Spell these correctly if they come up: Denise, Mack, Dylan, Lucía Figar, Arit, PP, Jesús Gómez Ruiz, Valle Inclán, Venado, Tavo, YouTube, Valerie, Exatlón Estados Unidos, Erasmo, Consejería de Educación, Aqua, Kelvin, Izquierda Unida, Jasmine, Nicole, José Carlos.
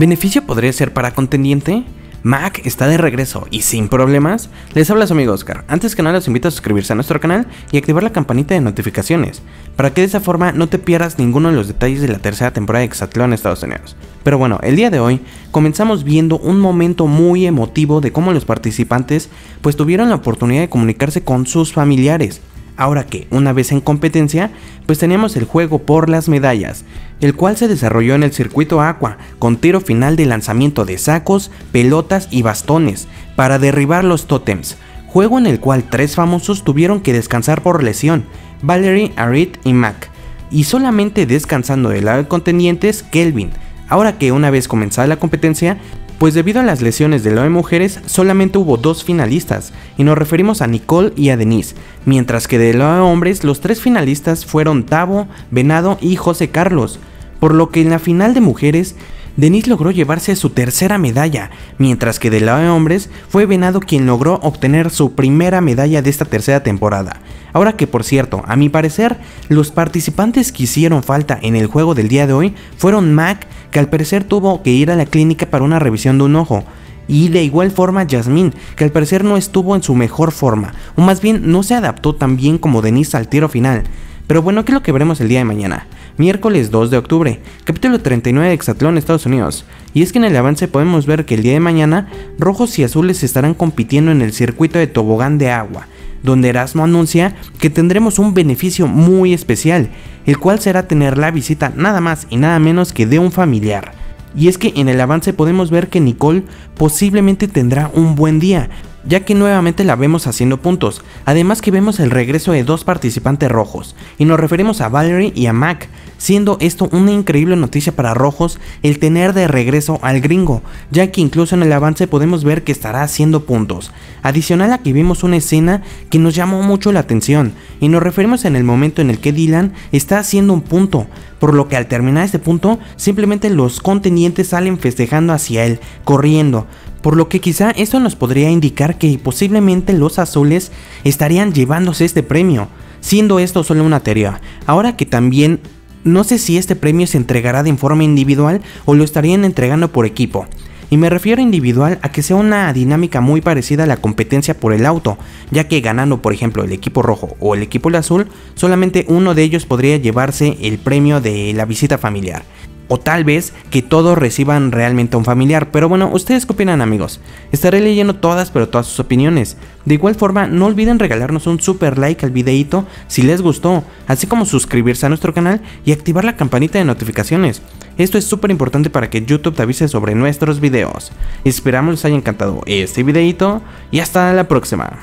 ¿Beneficio podría ser para contendiente? Mack está de regreso y sin problemas. Les habla su amigo Oscar. Antes que nada los invito a suscribirse a nuestro canal y activar la campanita de notificaciones, para que de esa forma no te pierdas ninguno de los detalles de la tercera temporada de Exatlón Estados Unidos. Pero bueno, el día de hoy comenzamos viendo un momento muy emotivo de cómo los participantes pues tuvieron la oportunidad de comunicarse con sus familiares. Ahora que, una vez en competencia, pues teníamos el juego por las medallas, el cual se desarrolló en el circuito Aqua, con tiro final de lanzamiento de sacos, pelotas y bastones, para derribar los tótems, juego en el cual 3 famosos tuvieron que descansar por lesión, Valerie, Arit y Mack, y solamente descansando del lado de contendientes, Kelvin. Ahora que una vez comenzada la competencia, pues debido a las lesiones de lo de mujeres, solamente hubo 2 finalistas, y nos referimos a Nicole y a Denise, mientras que de lo de hombres, los 3 finalistas fueron Tavo, Venado y José Carlos, por lo que en la final de mujeres, Denise logró llevarse su tercera medalla, mientras que de lado de hombres fue Venado quien logró obtener su primera medalla de esta tercera temporada. Ahora que por cierto, a mi parecer, los participantes que hicieron falta en el juego del día de hoy fueron Mack, que al parecer tuvo que ir a la clínica para una revisión de un ojo, y de igual forma Jasmine, que al parecer no estuvo en su mejor forma, o más bien no se adaptó tan bien como Denise al tiro final. Pero bueno, ¿qué es lo que veremos el día de mañana? Miércoles 2 de octubre, capítulo 39 de Exatlón Estados Unidos. Y es que en el avance podemos ver que el día de mañana, rojos y azules estarán compitiendo en el circuito de tobogán de agua, donde Erasmo anuncia que tendremos un beneficio muy especial, el cual será tener la visita nada más y nada menos que de un familiar. Y es que en el avance podemos ver que Nicole posiblemente tendrá un buen día, ya que nuevamente la vemos haciendo puntos, además que vemos el regreso de 2 participantes rojos, y nos referimos a Valerie y a Mack, siendo esto una increíble noticia para rojos el tener de regreso al gringo, ya que incluso en el avance podemos ver que estará haciendo puntos, adicional a que vimos una escena que nos llamó mucho la atención, y nos referimos en el momento en el que Dylan está haciendo un punto, por lo que al terminar este punto, simplemente los contendientes salen festejando hacia él, corriendo, por lo que quizá esto nos podría indicar que posiblemente los azules estarían llevándose este premio, siendo esto solo una teoría. Ahora que también no sé si este premio se entregará de forma individual o lo estarían entregando por equipo. Y me refiero a individual a que sea una dinámica muy parecida a la competencia por el auto, ya que ganando por ejemplo el equipo rojo o el equipo azul, solamente uno de ellos podría llevarse el premio de la visita familiar. O tal vez que todos reciban realmente a un familiar, pero bueno, ¿ustedes qué opinan amigos? Estaré leyendo todas sus opiniones. De igual forma, no olviden regalarnos un super like al videíto si les gustó, así como suscribirse a nuestro canal y activar la campanita de notificaciones. Esto es súper importante para que YouTube te avise sobre nuestros videos. Esperamos les haya encantado este videíto y hasta la próxima.